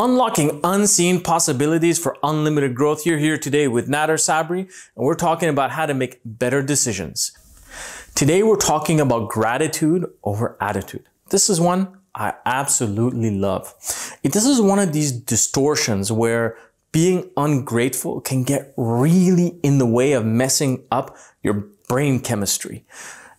Unlocking unseen possibilities for unlimited growth. You're here today with Nader Sabry, and we're talking about how to make better decisions. Today, we're talking about gratitude over attitude. This is one I absolutely love. This is one of these distortions where being ungrateful can get really in the way of messing up your brain chemistry.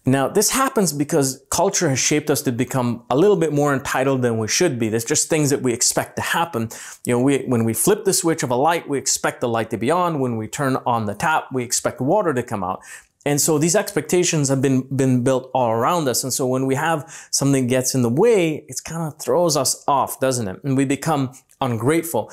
Now, this happens because culture has shaped us to become a little bit more entitled than we should be. There's just things that we expect to happen. You know, when we flip the switch of a light, we expect the light to be on. When we turn on the tap, we expect water to come out. And so these expectations have been built all around us. And so when we have something that gets in the way, it kind of throws us off, doesn't it? And we become ungrateful.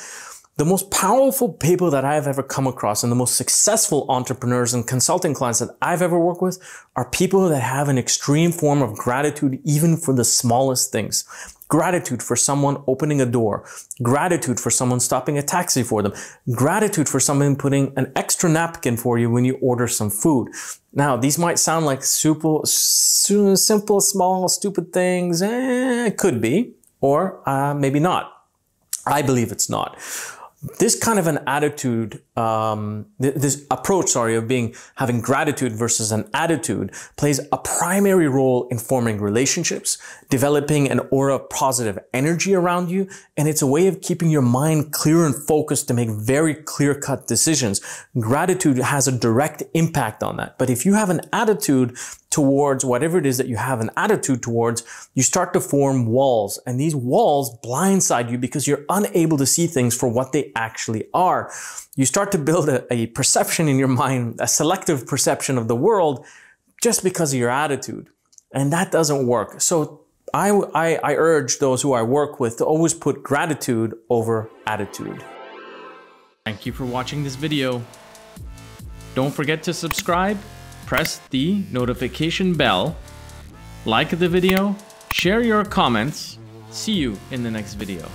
The most powerful people that I've ever come across and the most successful entrepreneurs and consulting clients that I've ever worked with are people that have an extreme form of gratitude, even for the smallest things. Gratitude for someone opening a door. Gratitude for someone stopping a taxi for them. Gratitude for someone putting an extra napkin for you when you order some food. Now, these might sound like super simple, small, stupid things. It could be, or maybe not. I believe it's not. This kind of an attitude, this approach of having gratitude versus an attitude plays a primary role in forming relationships, developing an aura of positive energy around you, and it's a way of keeping your mind clear and focused to make very clear-cut decisions. Gratitude has a direct impact on that. But if you have an attitude towards whatever it is that you have an attitude towards, you start to form walls, and these walls blindside you because you're unable to see things for what they actually are. You start to build a perception in your mind, a selective perception of the world just because of your attitude, and that doesn't work. So I urge those who I work with to always put gratitude over attitude. Thank you for watching this video. Don't forget to subscribe. Press the notification bell, like the video, share your comments. See you in the next video.